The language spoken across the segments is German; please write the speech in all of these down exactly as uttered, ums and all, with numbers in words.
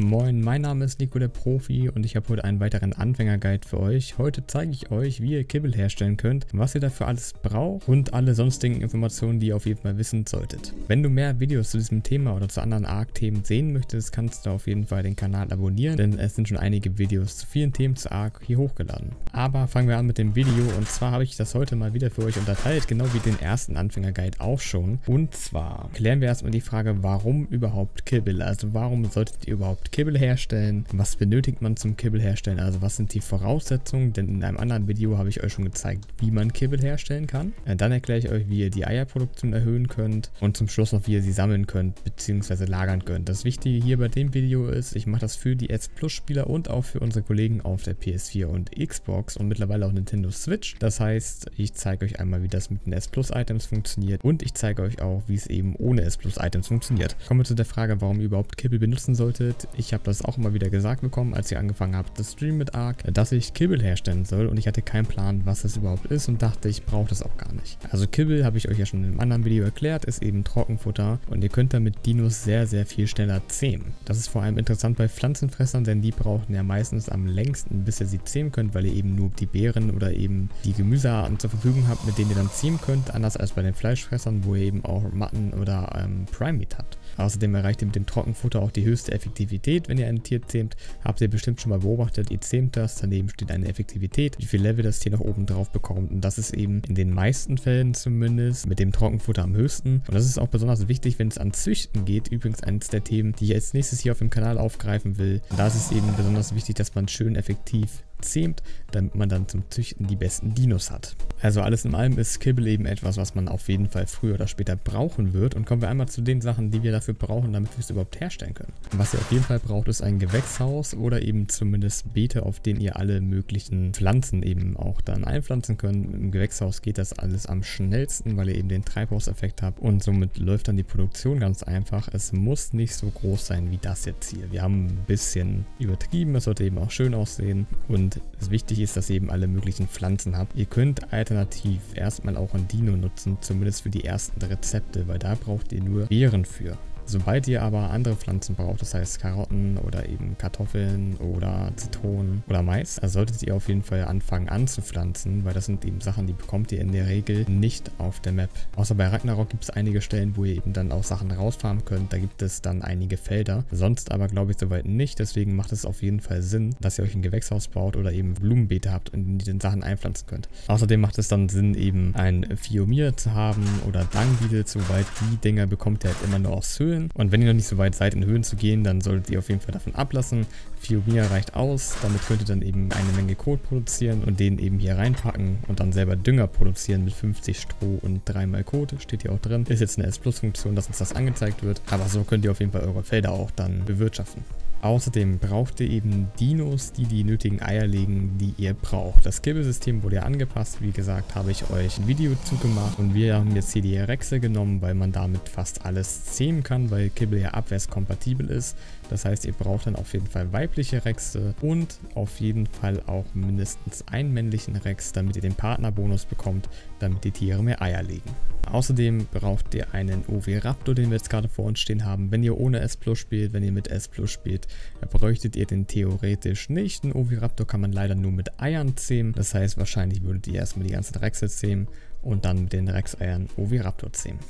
Moin, mein Name ist Nico der Profi und ich habe heute einen weiteren Anfängerguide für euch. Heute zeige ich euch, wie ihr Kibble herstellen könnt, was ihr dafür alles braucht und alle sonstigen Informationen, die ihr auf jeden Fall wissen solltet. Wenn du mehr Videos zu diesem Thema oder zu anderen ARK-Themen sehen möchtest, kannst du auf jeden Fall den Kanal abonnieren, denn es sind schon einige Videos zu vielen Themen zu ARK hier hochgeladen. Aber fangen wir an mit dem Video, und zwar habe ich das heute mal wieder für euch unterteilt, genau wie den ersten Anfängerguide auch schon. Und zwar klären wir erstmal die Frage, warum überhaupt Kibble, also warum solltet ihr überhaupt Kibble herstellen, was benötigt man zum Kibble herstellen, also was sind die Voraussetzungen, denn in einem anderen Video habe ich euch schon gezeigt, wie man Kibble herstellen kann. Dann erkläre ich euch, wie ihr die Eierproduktion erhöhen könnt und zum Schluss noch, wie ihr sie sammeln könnt bzw. lagern könnt. Das Wichtige hier bei dem Video ist, ich mache das für die S plus Spieler und auch für unsere Kollegen auf der P S vier und Xbox und mittlerweile auch Nintendo Switch. Das heißt, ich zeige euch einmal, wie das mit den S plus Items funktioniert, und ich zeige euch auch, wie es eben ohne S plus Items funktioniert. Kommen wir zu der Frage, warum ihr überhaupt Kibble benutzen solltet. Ich habe das auch immer wieder gesagt bekommen, als ihr angefangen habt zu streamen mit ARK, dass ich Kibble herstellen soll, und ich hatte keinen Plan, was das überhaupt ist und dachte, ich brauche das auch gar nicht. Also Kibble, habe ich euch ja schon in einem anderen Video erklärt, ist eben Trockenfutter, und ihr könnt damit Dinos sehr, sehr viel schneller zähmen. Das ist vor allem interessant bei Pflanzenfressern, denn die brauchen ja meistens am längsten, bis ihr sie zähmen könnt, weil ihr eben nur die Beeren oder eben die Gemüsearten zur Verfügung habt, mit denen ihr dann zähmen könnt, anders als bei den Fleischfressern, wo ihr eben auch Matten oder ähm, Prime Meat habt. Außerdem erreicht ihr mit dem Trockenfutter auch die höchste Effektivität, wenn ihr ein Tier zähmt. Habt ihr bestimmt schon mal beobachtet, ihr zähmt das, daneben steht eine Effektivität, wie viel Level das Tier nach oben drauf bekommt, und das ist eben in den meisten Fällen zumindest mit dem Trockenfutter am höchsten, und das ist auch besonders wichtig, wenn es an Züchten geht, übrigens eines der Themen, die ich als nächstes hier auf dem Kanal aufgreifen will. Da ist es eben besonders wichtig, dass man schön effektiv zähmt, damit man dann zum Züchten die besten Dinos hat. Also alles in allem ist Kibble eben etwas, was man auf jeden Fall früher oder später brauchen wird, und kommen wir einmal zu den Sachen, die wir dafür brauchen, damit wir es überhaupt herstellen können. Was ihr auf jeden Fall braucht, ist ein Gewächshaus oder eben zumindest Beete, auf denen ihr alle möglichen Pflanzen eben auch dann einpflanzen könnt. Im Gewächshaus geht das alles am schnellsten, weil ihr eben den Treibhauseffekt habt, und somit läuft dann die Produktion ganz einfach. Es muss nicht so groß sein wie das jetzt hier. Wir haben ein bisschen übertrieben, es sollte eben auch schön aussehen, und Und wichtig ist, dass ihr eben alle möglichen Pflanzen habt. Ihr könnt alternativ erstmal auch ein Dino nutzen, zumindest für die ersten Rezepte, weil da braucht ihr nur Beeren für. Sobald ihr aber andere Pflanzen braucht, das heißt Karotten oder eben Kartoffeln oder Zitronen oder Mais, also solltet ihr auf jeden Fall anfangen anzupflanzen, weil das sind eben Sachen, die bekommt ihr in der Regel nicht auf der Map. Außer bei Ragnarok gibt es einige Stellen, wo ihr eben dann auch Sachen rausfarmen könnt, da gibt es dann einige Felder, sonst aber glaube ich soweit nicht, deswegen macht es auf jeden Fall Sinn, dass ihr euch ein Gewächshaus baut oder eben Blumenbeete habt, in die den Sachen einpflanzen könnt. Außerdem macht es dann Sinn, eben ein Phiomia zu haben oder Dangvidel, soweit die Dinger bekommt ihr halt immer nur aus Höhlen. Und wenn ihr noch nicht so weit seid, in Höhen zu gehen, dann solltet ihr auf jeden Fall davon ablassen. Phiomia reicht aus, damit könnt ihr dann eben eine Menge Kot produzieren und den eben hier reinpacken und dann selber Dünger produzieren mit fünfzig Stroh und dreimal Kot, steht hier auch drin. Ist jetzt eine S plus Funktion, dass uns das angezeigt wird, aber so könnt ihr auf jeden Fall eure Felder auch dann bewirtschaften. Außerdem braucht ihr eben Dinos, die die nötigen Eier legen, die ihr braucht. Das Kibble-System wurde ja angepasst, wie gesagt, habe ich euch ein Video zugemacht, und wir haben jetzt hier die Rexe genommen, weil man damit fast alles zähmen kann, weil Kibble ja abwärtskompatibel ist. Das heißt, ihr braucht dann auf jeden Fall weibliche Rexe und auf jeden Fall auch mindestens einen männlichen Rex, damit ihr den Partnerbonus bekommt, damit die Tiere mehr Eier legen. Außerdem braucht ihr einen Oviraptor, den wir jetzt gerade vor uns stehen haben. Wenn ihr ohne S plus spielt, wenn ihr mit S plus spielt, bräuchtet ihr den theoretisch nicht. Ein Oviraptor kann man leider nur mit Eiern zähmen. Das heißt, wahrscheinlich würdet ihr erstmal die ganzen Rexe zähmen und dann mit den Rex-Eiern Oviraptor zähmen.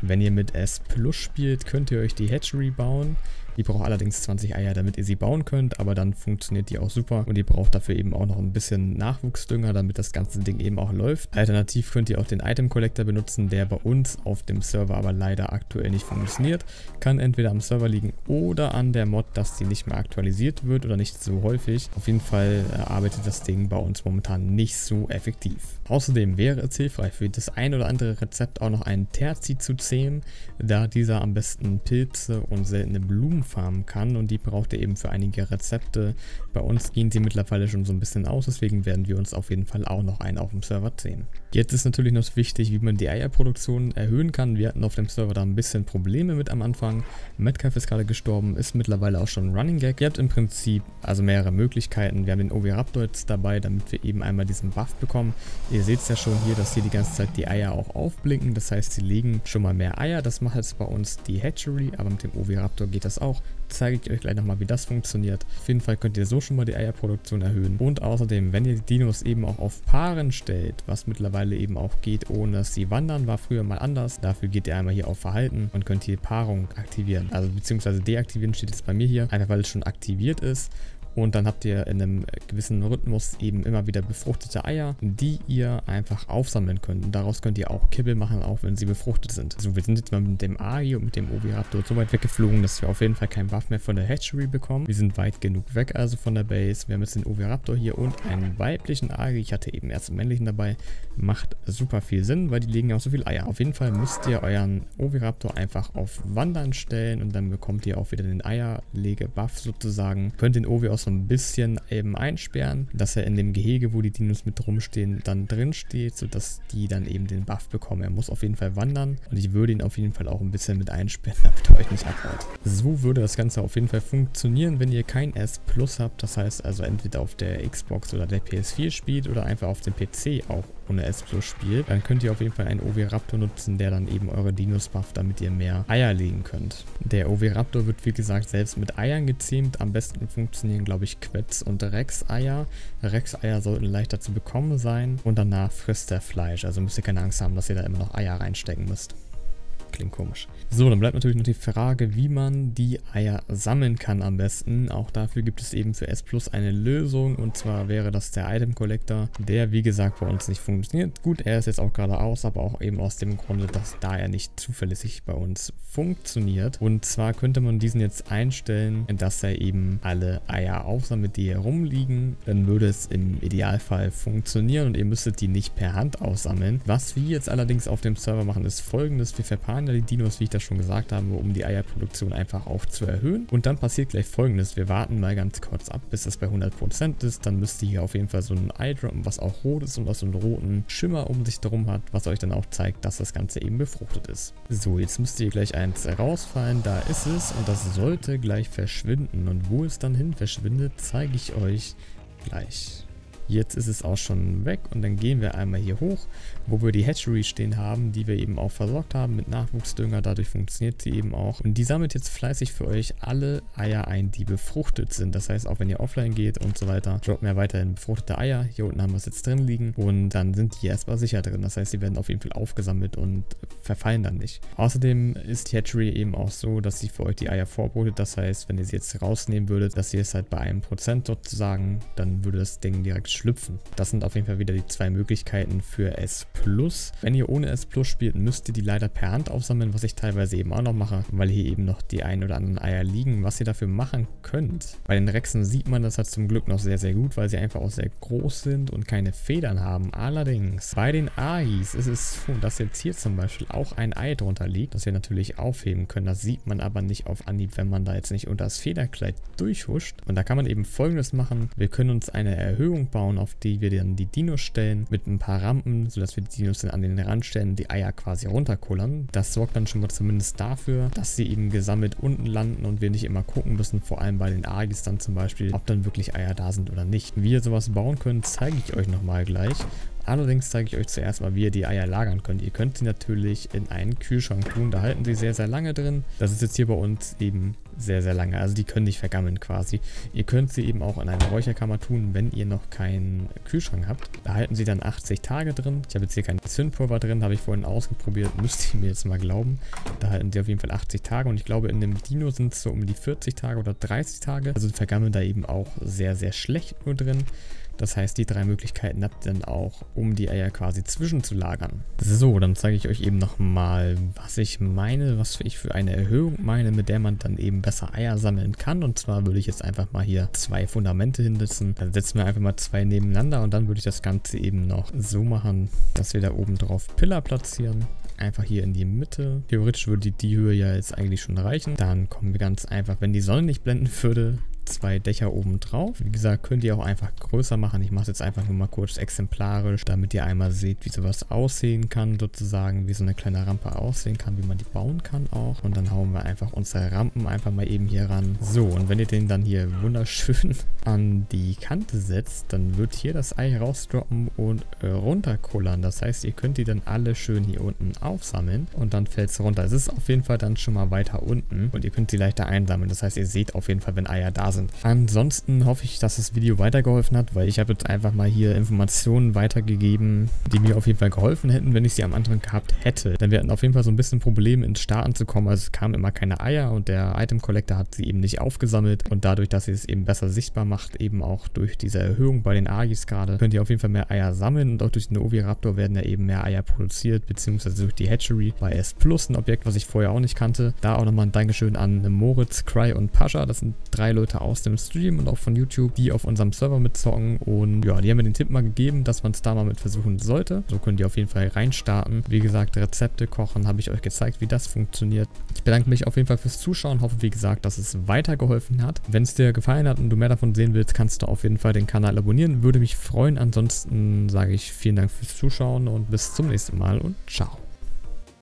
Wenn ihr mit S plus spielt, könnt ihr euch die Hatchery bauen. Die braucht allerdings zwanzig Eier, damit ihr sie bauen könnt, aber dann funktioniert die auch super, und ihr braucht dafür eben auch noch ein bisschen Nachwuchsdünger, damit das ganze Ding eben auch läuft. Alternativ könnt ihr auch den Item-Collector benutzen, der bei uns auf dem Server aber leider aktuell nicht funktioniert. Kann entweder am Server liegen oder an der Mod, dass die nicht mehr aktualisiert wird oder nicht so häufig. Auf jeden Fall arbeitet das Ding bei uns momentan nicht so effektiv. Außerdem wäre es hilfreich, für das ein oder andere Rezept auch noch einen Terzi zu zähmen, da dieser am besten Pilze und seltene Blumen farmen kann, und die braucht ihr eben für einige Rezepte. Bei uns gehen sie mittlerweile schon so ein bisschen aus, deswegen werden wir uns auf jeden Fall auch noch einen auf dem Server zähmen. Jetzt ist natürlich noch wichtig, wie man die Eierproduktion erhöhen kann. Wir hatten auf dem Server da ein bisschen Probleme mit am Anfang. Metcalf ist gerade gestorben, ist mittlerweile auch schon ein Running Gag. Ihr habt im Prinzip also mehrere Möglichkeiten. Wir haben den Oviraptor jetzt dabei, damit wir eben einmal diesen Buff bekommen. Ihr seht es ja schon hier, dass hier die ganze Zeit die Eier auch aufblinken, das heißt, sie legen schon mal mehr Eier. Das macht jetzt bei uns die Hatchery, aber mit dem Oviraptor geht das auch. auch. Zeige ich euch gleich nochmal, wie das funktioniert. Auf jeden Fall könnt ihr so schon mal die Eierproduktion erhöhen. Und außerdem, wenn ihr die Dinos eben auch auf Paaren stellt, was mittlerweile eben auch geht, ohne dass sie wandern, war früher mal anders. Dafür geht ihr einmal hier auf Verhalten und könnt hier Paarung aktivieren. Also beziehungsweise deaktivieren steht jetzt bei mir hier, einfach weil es schon aktiviert ist. Und dann habt ihr in einem gewissen Rhythmus eben immer wieder befruchtete Eier, die ihr einfach aufsammeln könnt. Und daraus könnt ihr auch Kibble machen, auch wenn sie befruchtet sind. Also wir sind jetzt mal mit dem Argi und mit dem Oviraptor so weit weggeflogen, dass wir auf jeden Fall keinen Buff mehr von der Hatchery bekommen. Wir sind weit genug weg also von der Base. Wir haben jetzt den Oviraptor hier und einen weiblichen Argi. Ich hatte eben erst einen männlichen dabei. Macht super viel Sinn, weil die legen ja auch so viel Eier. Auf jeden Fall müsst ihr euren Oviraptor einfach auf Wandern stellen und dann bekommt ihr auch wieder den Eierlege-Buff sozusagen. Könnt den Ovi aus so ein bisschen eben einsperren, dass er in dem Gehege, wo die Dinos mit rumstehen, dann drin steht, sodass die dann eben den Buff bekommen. Er muss auf jeden Fall wandern und ich würde ihn auf jeden Fall auch ein bisschen mit einsperren, damit er euch nicht abhaut. So würde das Ganze auf jeden Fall funktionieren, wenn ihr kein S plus habt, das heißt also entweder auf der Xbox oder der P S vier spielt oder einfach auf dem P C auch ohne S plus spielt, dann könnt ihr auf jeden Fall einen Oviraptor nutzen, der dann eben eure Dinos bufft, damit ihr mehr Eier legen könnt. Der Oviraptor wird wie gesagt selbst mit Eiern gezähmt, am besten funktionieren glaube ich Quetz- und Rex-Eier. Rex-Eier sollten leichter zu bekommen sein und danach frisst er Fleisch, also müsst ihr keine Angst haben, dass ihr da immer noch Eier reinstecken müsst. Klingt komisch. So, dann bleibt natürlich noch die Frage, wie man die Eier sammeln kann am besten. Auch dafür gibt es eben für S plus eine Lösung und zwar wäre das der Item-Collector, der wie gesagt bei uns nicht funktioniert. Gut, er ist jetzt auch geradeaus, aber auch eben aus dem Grunde, dass da er nicht zuverlässig bei uns funktioniert. Und zwar könnte man diesen jetzt einstellen, dass er eben alle Eier aufsammelt, die hier rumliegen. Dann würde es im Idealfall funktionieren und ihr müsstet die nicht per Hand aufsammeln. Was wir jetzt allerdings auf dem Server machen, ist folgendes. Wir verpacken die Dinos, wie ich das schon gesagt habe, um die Eierproduktion einfach auch zu erhöhen. Und dann passiert gleich Folgendes. Wir warten mal ganz kurz ab, bis das bei hundert Prozent ist. Dann müsst ihr hier auf jeden Fall so ein Ei droppen, was auch rot ist und was so einen roten Schimmer um sich drum hat, was euch dann auch zeigt, dass das Ganze eben befruchtet ist. So, jetzt müsst ihr gleich eins rausfallen. Da ist es und das sollte gleich verschwinden. Und wo es dann hin verschwindet, zeige ich euch gleich. Jetzt ist es auch schon weg und dann gehen wir einmal hier hoch, wo wir die Hatchery stehen haben, die wir eben auch versorgt haben mit Nachwuchsdünger. Dadurch funktioniert sie eben auch. Und die sammelt jetzt fleißig für euch alle Eier ein, die befruchtet sind. Das heißt, auch wenn ihr offline geht und so weiter, droppt mir weiterhin befruchtete Eier. Hier unten haben wir es jetzt drin liegen und dann sind die erstmal sicher drin. Das heißt, sie werden auf jeden Fall aufgesammelt und verfallen dann nicht. Außerdem ist die Hatchery eben auch so, dass sie für euch die Eier vorbotet. Das heißt, wenn ihr sie jetzt rausnehmen würdet, dass ihr es halt bei einem Prozent sozusagen, dann würde das Ding direkt schwimmen. Schlüpfen. Das sind auf jeden Fall wieder die zwei Möglichkeiten für S plus. Wenn ihr ohne S plus spielt, müsst ihr die leider per Hand aufsammeln, was ich teilweise eben auch noch mache, weil hier eben noch die ein oder anderen Eier liegen, was ihr dafür machen könnt. Bei den Rexen sieht man das halt zum Glück noch sehr, sehr gut, weil sie einfach auch sehr groß sind und keine Federn haben. Allerdings, bei den Argis ist es so, dass jetzt hier zum Beispiel auch ein Ei drunter liegt, das wir natürlich aufheben können. Das sieht man aber nicht auf Anhieb, wenn man da jetzt nicht unter das Federkleid durchhuscht. Und da kann man eben Folgendes machen. Wir können uns eine Erhöhung bauen, auf die wir dann die Dinos stellen mit ein paar Rampen, sodass wir die Dinos dann an den Rand stellen und die Eier quasi runterkullern. Das sorgt dann schon mal zumindest dafür, dass sie eben gesammelt unten landen und wir nicht immer gucken müssen, vor allem bei den Argis dann zum Beispiel, ob dann wirklich Eier da sind oder nicht. Wie ihr sowas bauen könnt, zeige ich euch nochmal gleich. Allerdings zeige ich euch zuerst mal, wie ihr die Eier lagern könnt. Ihr könnt sie natürlich in einen Kühlschrank tun, da halten sie sehr, sehr lange drin. Das ist jetzt hier bei uns eben sehr, sehr lange, also die können nicht vergammeln quasi. Ihr könnt sie eben auch in eine Räucherkammer tun, wenn ihr noch keinen Kühlschrank habt. Da halten sie dann achtzig Tage drin. Ich habe jetzt hier kein Zündpulver drin, habe ich vorhin ausprobiert, müsst ihr mir jetzt mal glauben. Da halten sie auf jeden Fall achtzig Tage und ich glaube in dem Dino sind es so um die vierzig Tage oder dreißig Tage. Also vergammeln da eben auch sehr, sehr schlecht nur drin. Das heißt, die drei Möglichkeiten habt ihr dann auch, um die Eier quasi zwischenzulagern. So, dann zeige ich euch eben nochmal, was ich meine, was ich für eine Erhöhung meine, mit der man dann eben besser Eier sammeln kann. Und zwar würde ich jetzt einfach mal hier zwei Fundamente hinsetzen. Dann setzen wir einfach mal zwei nebeneinander und dann würde ich das Ganze eben noch so machen, dass wir da oben drauf Pillar platzieren. Einfach hier in die Mitte. Theoretisch würde die Höhe ja jetzt eigentlich schon reichen. Dann kommen wir ganz einfach, wenn die Sonne nicht blenden würde, zwei Dächer oben drauf. Wie gesagt, könnt ihr auch einfach größer machen. Ich mache es jetzt einfach nur mal kurz exemplarisch, damit ihr einmal seht, wie sowas aussehen kann, sozusagen, wie so eine kleine Rampe aussehen kann, wie man die bauen kann auch. Und dann hauen wir einfach unsere Rampen einfach mal eben hier ran. So, und wenn ihr den dann hier wunderschön an die Kante setzt, dann wird hier das Ei rausdroppen und äh, runterkullern. Das heißt, ihr könnt die dann alle schön hier unten aufsammeln und dann fällt es runter. Es ist auf jeden Fall dann schon mal weiter unten und ihr könnt sie leichter einsammeln. Das heißt, ihr seht auf jeden Fall, wenn Eier da sind. Ansonsten hoffe ich, dass das Video weitergeholfen hat, weil ich habe jetzt einfach mal hier Informationen weitergegeben, die mir auf jeden Fall geholfen hätten, wenn ich sie am Anfang gehabt hätte. Denn wir hatten auf jeden Fall so ein bisschen Probleme, ins Starten zu kommen. Also es kamen immer keine Eier und der Item-Collector hat sie eben nicht aufgesammelt. Und dadurch, dass sie es eben besser sichtbar macht, eben auch durch diese Erhöhung bei den Argis gerade, könnt ihr auf jeden Fall mehr Eier sammeln. Und auch durch den Oviraptor werden ja eben mehr Eier produziert, beziehungsweise durch die Hatchery bei S plus, ein Objekt, was ich vorher auch nicht kannte. Da auch nochmal ein Dankeschön an Moritz, Cry und Pasha. Das sind drei Leute aus dem Stream und auch von YouTube, die auf unserem Server mitzocken. Und ja, die haben mir den Tipp mal gegeben, dass man es da mal mit versuchen sollte. So könnt ihr auf jeden Fall reinstarten. Wie gesagt, Rezepte kochen habe ich euch gezeigt, wie das funktioniert. Ich bedanke mich auf jeden Fall fürs Zuschauen. Hoffe, wie gesagt, dass es weitergeholfen hat. Wenn es dir gefallen hat und du mehr davon sehen willst, kannst du auf jeden Fall den Kanal abonnieren. Würde mich freuen. Ansonsten sage ich vielen Dank fürs Zuschauen und bis zum nächsten Mal und ciao.